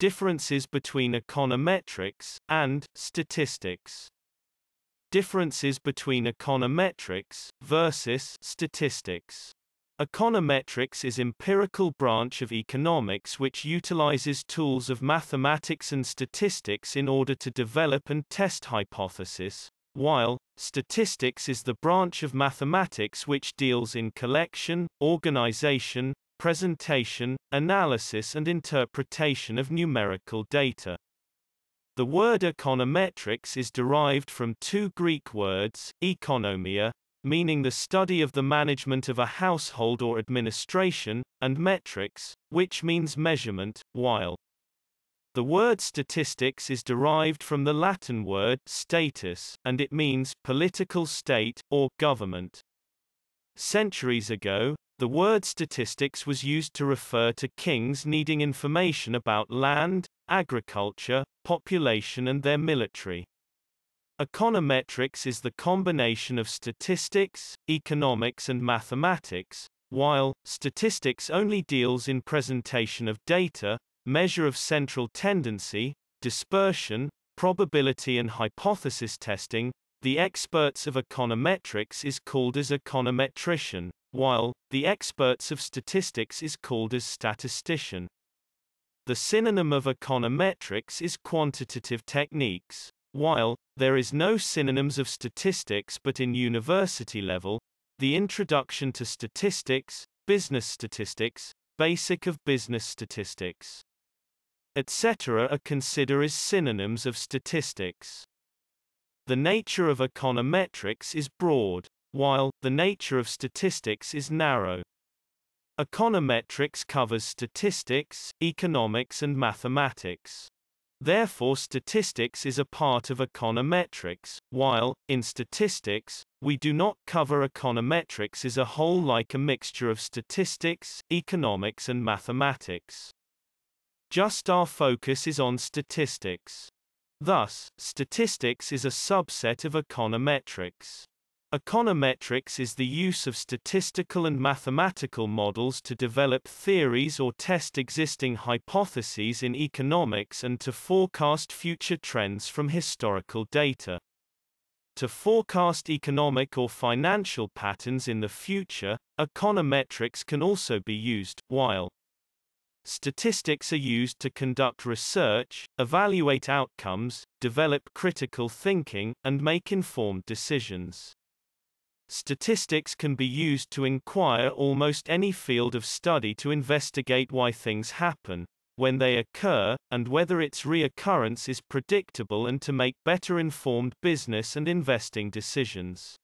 Differences between econometrics and statistics. Differences between econometrics versus statistics. Econometrics is an empirical branch of economics which utilizes tools of mathematics and statistics in order to develop and test hypotheses, while statistics is the branch of mathematics which deals in collection, organization, presentation, analysis and interpretation of numerical data. The word econometrics is derived from two Greek words, economia, meaning the study of the management of a household or administration, and metrics, which means measurement, while the word statistics is derived from the Latin word status, and it means political state, or government. Centuries ago, the word statistics was used to refer to kings needing information about land, agriculture, population and their military. Econometrics is the combination of statistics, economics and mathematics, while statistics only deals in presentation of data, measure of central tendency, dispersion, probability and hypothesis testing. The experts of econometrics is called as econometrician, while the experts of statistics is called as statistician. The synonym of econometrics is quantitative techniques, while there is no synonyms of statistics, but in university level, the Introduction to Statistics, Business Statistics, Basic of Business Statistics, etc. are considered as synonyms of statistics. The nature of econometrics is broad, while the nature of statistics is narrow. Econometrics covers statistics, economics and mathematics. Therefore, statistics is a part of econometrics, while, in statistics, we do not cover econometrics as a whole like a mixture of statistics, economics and mathematics. Just our focus is on statistics. Thus, statistics is a subset of econometrics. Econometrics is the use of statistical and mathematical models to develop theories or test existing hypotheses in economics and to forecast future trends from historical data. To forecast economic or financial patterns in the future, econometrics can also be used, while statistics are used to conduct research, evaluate outcomes, develop critical thinking, and make informed decisions. Statistics can be used to inquire almost any field of study to investigate why things happen, when they occur, and whether its reoccurrence is predictable and to make better informed business and investing decisions.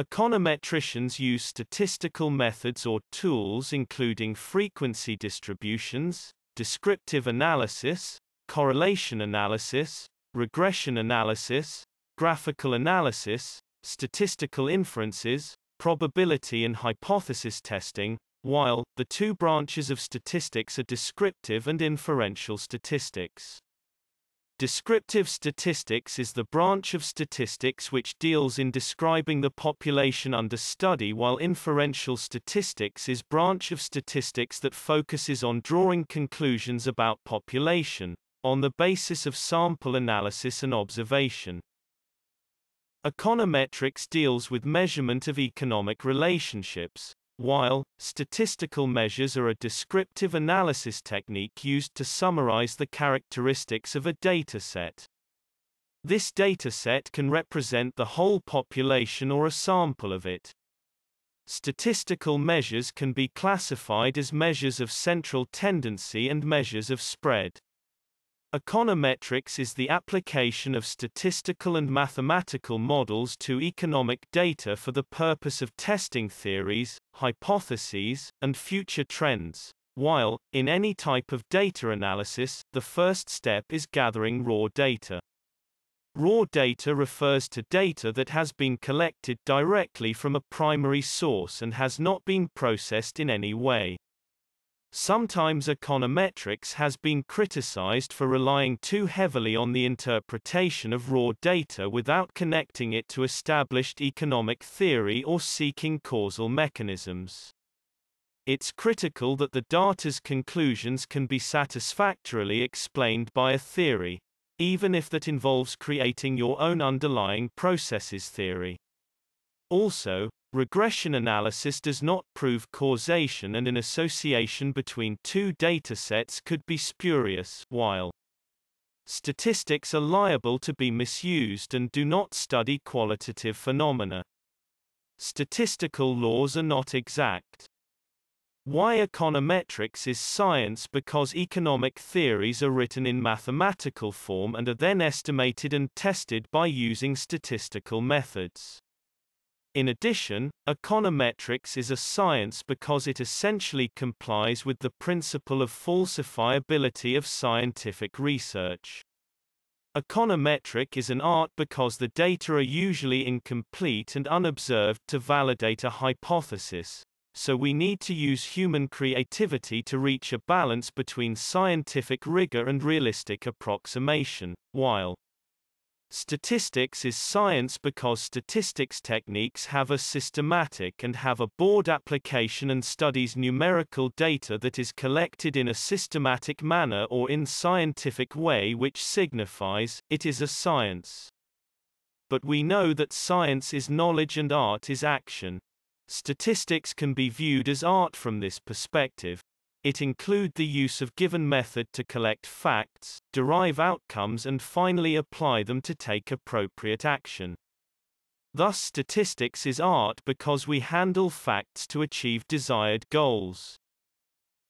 Econometricians use statistical methods or tools including frequency distributions, descriptive analysis, correlation analysis, regression analysis, graphical analysis, statistical inferences, probability and hypothesis testing, while the two branches of statistics are descriptive and inferential statistics. Descriptive statistics is the branch of statistics which deals in describing the population under study, while inferential statistics is a branch of statistics that focuses on drawing conclusions about population, on the basis of sample analysis and observation. Econometrics deals with measurement of economic relationships, while statistical measures are a descriptive analysis technique used to summarize the characteristics of a dataset. This dataset can represent the whole population or a sample of it. Statistical measures can be classified as measures of central tendency and measures of spread. Econometrics is the application of statistical and mathematical models to economic data for the purpose of testing theories, hypotheses, and future trends, while, in any type of data analysis, the first step is gathering raw data. Raw data refers to data that has been collected directly from a primary source and has not been processed in any way. Sometimes econometrics has been criticized for relying too heavily on the interpretation of raw data without connecting it to established economic theory or seeking causal mechanisms. it's critical that the data's conclusions can be satisfactorily explained by a theory, even if that involves creating your own underlying processes theory. Also, regression analysis does not prove causation, and an association between two datasets could be spurious, while statistics are liable to be misused and do not study qualitative phenomena. Statistical laws are not exact. Why econometrics is science? Because economic theories are written in mathematical form and are then estimated and tested by using statistical methods. In addition, econometrics is a science because it essentially complies with the principle of falsifiability of scientific research. Econometric is an art because the data are usually incomplete and unobserved to validate a hypothesis. So we need to use human creativity to reach a balance between scientific rigor and realistic approximation, while statistics is science because statistics techniques have a systematic and have a broad application and studies numerical data that is collected in a systematic manner or in scientific way, which signifies it is a science. But we know that science is knowledge and art is action. Statistics can be viewed as art from this perspective. It includes the use of given method to collect facts, derive outcomes, and finally apply them to take appropriate action. Thus, statistics is art because we handle facts to achieve desired goals.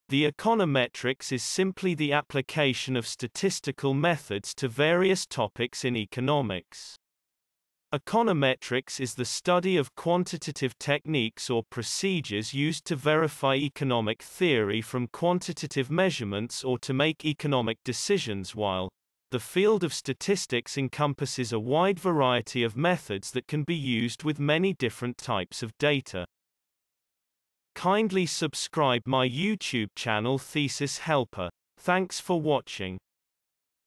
The econometrics is simply the application of statistical methods to various topics in economics. Econometrics is the study of quantitative techniques or procedures used to verify economic theory from quantitative measurements or to make economic decisions, while the field of statistics encompasses a wide variety of methods that can be used with many different types of data. Kindly subscribe my YouTube channel Thesis Helper. Thanks for watching.